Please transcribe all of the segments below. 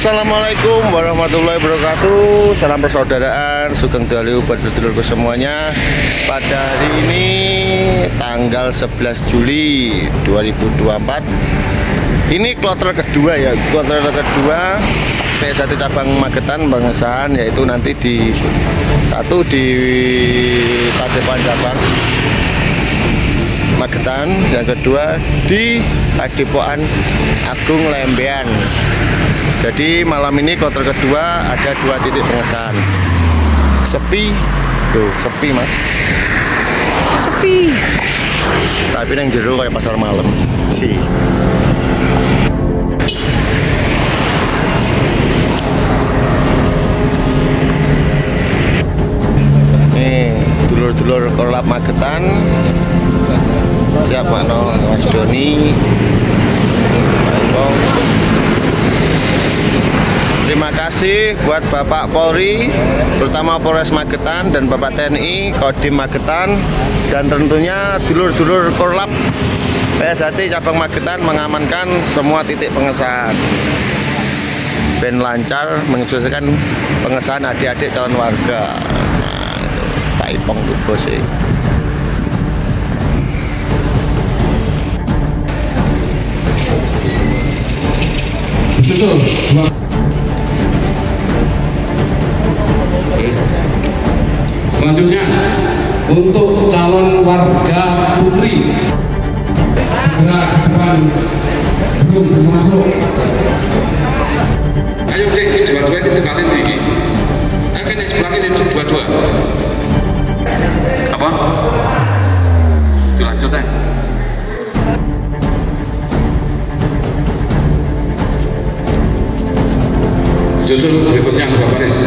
Assalamualaikum warahmatullahi wabarakatuh. Salam persaudaraan, sugeng dalu buat dulurku semuanya. Pada hari ini tanggal 11 Juli 2024. Ini kloter kedua ya, kloter kedua PSHT Cabang Magetan pengesahan, yaitu nanti di satu di Padepokan Cabang Magetan, yang kedua di Padepokan Agung Lembean. Jadi malam ini kloter kedua ada dua titik pengesahan. Sepi, tuh sepi mas, sepi. Tapi yang jeru kayak pasar malam. Si. Nih, dulur-dulur Korlap Magetan. Siap makno, Mas Doni. Terima kasih buat Bapak Polri, terutama Polres Magetan dan Bapak TNI, Kodim Magetan, dan tentunya dulur-dulur Korlap PSHT Cabang Magetan mengamankan semua titik pengesahan. Ben lancar menyukseskan pengesahan adik-adik calon warga. Nah, itu Pak Ipong tuh bos sih. Selanjutnya untuk calon warga putri segera ke depan, belum masuk. Ayo dek, dua-dua itu tempatin diri. Akan yang sebelah ini dua-dua. Apa? Dilanjut deh. Susul berikutnya Bapak Baris.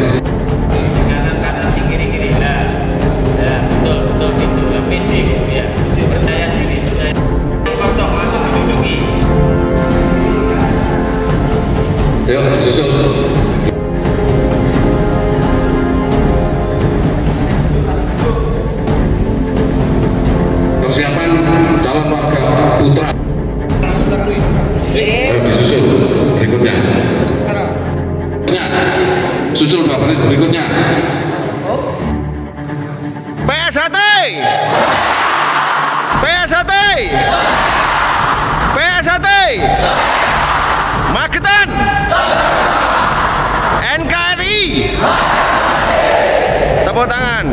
Persiapan calon warga putra disusul berikutnya. Susul dua baris berikutnya. PSHT, PSHT, PSHT Magetan, NKRI. Tepuk tangan.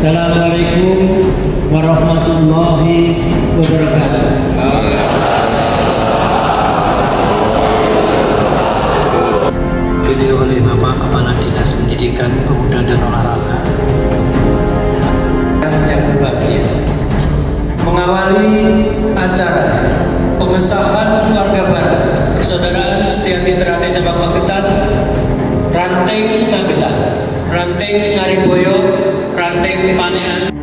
Assalamualaikum warahmatullahi wabarakatuh. Dipilih oleh Bapak Kepala Dinas Pendidikan, Pemuda dan Olahraga. Yang berbahagia, Mengawali acara pengesahan warga baru Saudara Setia Hati Terate Cabang Magetan, Ranting Magetan, Ranting Ngariboyo, Ranting Panean.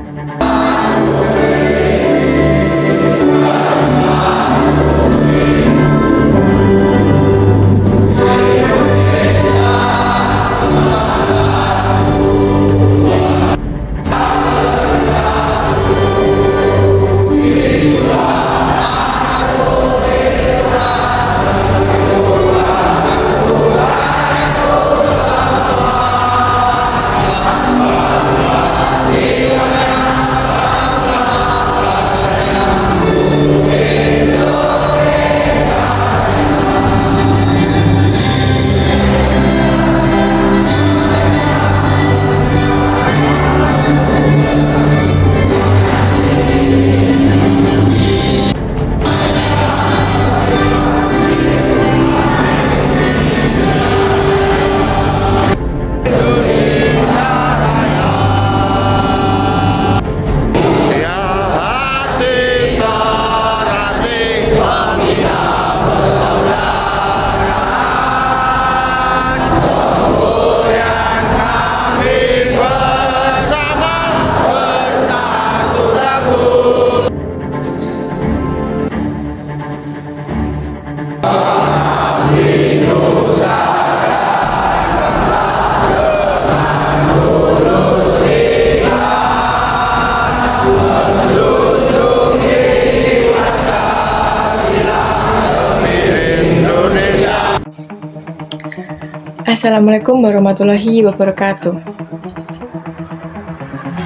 Assalamualaikum warahmatullahi wabarakatuh.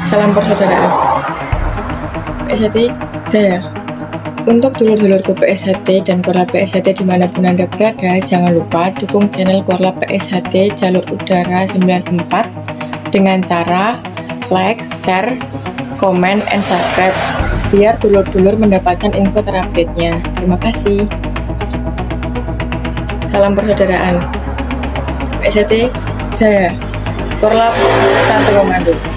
Salam persaudaraan. PSHT Jaya. Untuk dulur-dulurku PSHT dan Korlap PSHT dimanapun Anda berada, jangan lupa dukung channel Korlap PSHT Jalur Udara 94 dengan cara like, share, comment, and subscribe biar dulur-dulur mendapatkan info terupdate-nya. Terima kasih. Salam persaudaraan. PSHT Jaya, Korlap Satu Komando.